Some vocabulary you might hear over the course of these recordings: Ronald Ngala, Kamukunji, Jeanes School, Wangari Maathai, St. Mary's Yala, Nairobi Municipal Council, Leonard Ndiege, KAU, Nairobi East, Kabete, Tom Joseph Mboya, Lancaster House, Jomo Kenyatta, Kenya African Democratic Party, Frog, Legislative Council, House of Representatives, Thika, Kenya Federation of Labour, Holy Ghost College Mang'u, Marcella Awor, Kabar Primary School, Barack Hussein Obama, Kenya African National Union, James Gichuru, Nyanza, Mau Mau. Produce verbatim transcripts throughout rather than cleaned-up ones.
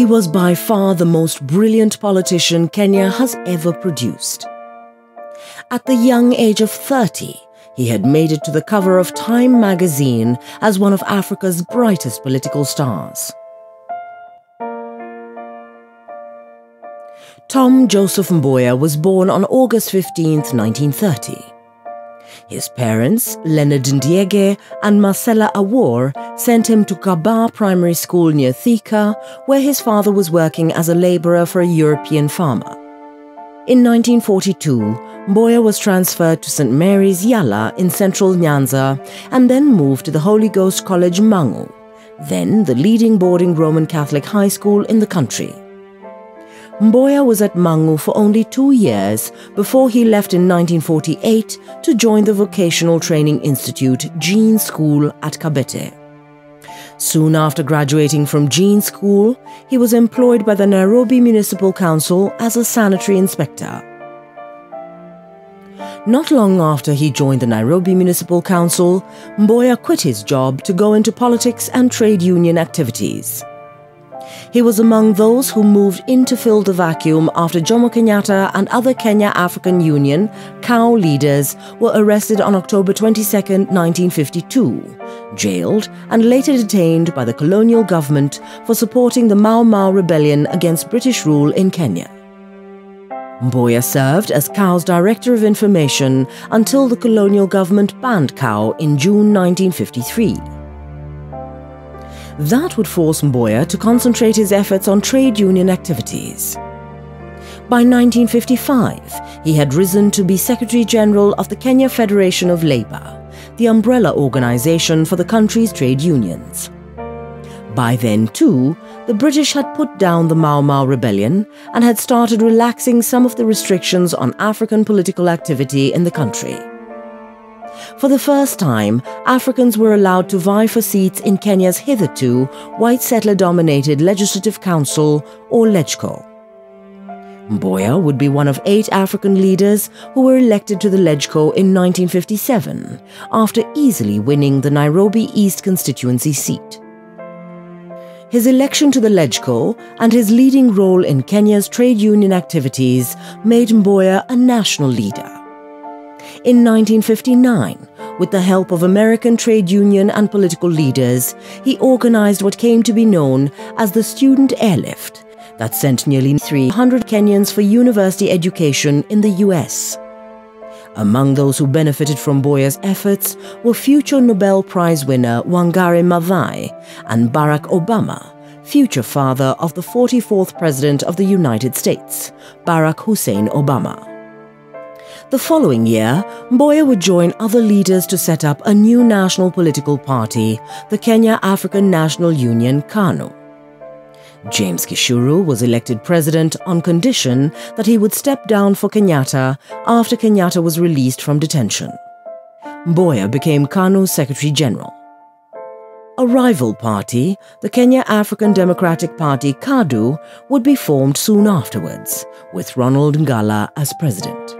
He was by far the most brilliant politician Kenya has ever produced. At the young age of thirty, he had made it to the cover of Time magazine as one of Africa's brightest political stars. Tom Joseph Mboya was born on August fifteenth, nineteen thirty. His parents, Leonard Ndiege and Marcella Awor, sent him to Kabar Primary School near Thika, where his father was working as a labourer for a European farmer. In nineteen forty-two, Mboya was transferred to Saint Mary's Yala in central Nyanza and then moved to the Holy Ghost College Mang'u, then the leading boarding Roman Catholic high school in the country. Mboya was at Mang'u for only two years before he left in nineteen forty-eight to join the vocational training institute Jeanes School at Kabete. Soon after graduating from Jeanes School, he was employed by the Nairobi Municipal Council as a sanitary inspector. Not long after he joined the Nairobi Municipal Council, Mboya quit his job to go into politics and trade union activities. He was among those who moved in to fill the vacuum after Jomo Kenyatta and other Kenya African Union (K A U) leaders were arrested on October twenty-second, nineteen fifty-two, jailed and later detained by the colonial government for supporting the Mau Mau rebellion against British rule in Kenya. Mboya served as K A U's Director of Information until the colonial government banned K A U in June nineteen fifty-three. That would force Mboya to concentrate his efforts on trade union activities. By nineteen fifty-five, he had risen to be Secretary-General of the Kenya Federation of Labour, the umbrella organization for the country's trade unions. By then, too, the British had put down the Mau Mau rebellion and had started relaxing some of the restrictions on African political activity in the country. For the first time, Africans were allowed to vie for seats in Kenya's hitherto white settler-dominated Legislative Council, or LegCo. Mboya would be one of eight African leaders who were elected to the LegCo in nineteen fifty-seven, after easily winning the Nairobi East constituency seat. His election to the LegCo and his leading role in Kenya's trade union activities made Mboya a national leader. In nineteen fifty-nine, with the help of American trade union and political leaders, he organized what came to be known as the Student Airlift that sent nearly three hundred Kenyans for university education in the U S. Among those who benefited from Mboya's efforts were future Nobel Prize winner Wangari Maathai and Barack Obama, future father of the forty-fourth President of the United States, Barack Hussein Obama. The following year, Mboya would join other leaders to set up a new national political party, the Kenya African National Union (KANU). James Gichuru was elected president on condition that he would step down for Kenyatta after Kenyatta was released from detention. Mboya became KANU's Secretary-General. A rival party, the Kenya African Democratic Party (KADU), would be formed soon afterwards, with Ronald Ngala as president.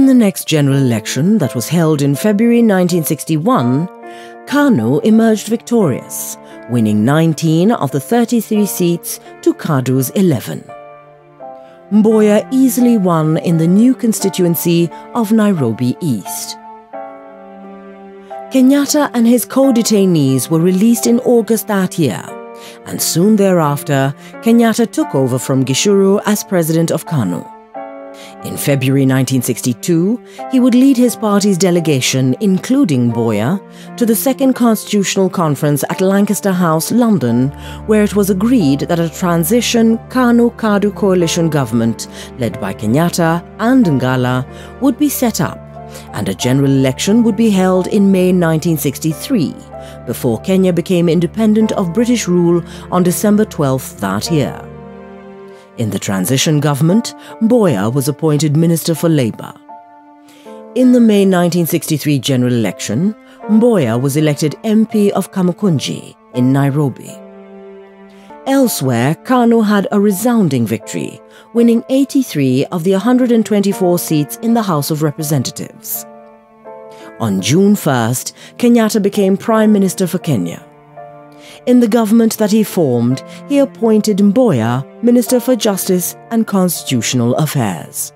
In the next general election that was held in February nineteen sixty-one, KANU emerged victorious, winning nineteen of the thirty-three seats to KADU's eleven. Mboya easily won in the new constituency of Nairobi East. Kenyatta and his co-detainees were released in August that year, and soon thereafter, Kenyatta took over from Gichuru as president of KANU. In February nineteen sixty-two, he would lead his party's delegation, including Mboya, to the Second Constitutional Conference at Lancaster House, London, where it was agreed that a transition KANU-KADU coalition government, led by Kenyatta and Ngala, would be set up, and a general election would be held in May nineteen sixty-three, before Kenya became independent of British rule on December twelfth that year. In the transition government, Mboya was appointed Minister for Labour. In the May nineteen sixty-three general election, Mboya was elected M P of Kamukunji in Nairobi. Elsewhere, KANU had a resounding victory, winning eighty-three of the one hundred twenty-four seats in the House of Representatives. On June first, Kenyatta became Prime Minister for Kenya. In the government that he formed, he appointed Mboya Minister for Justice and Constitutional Affairs.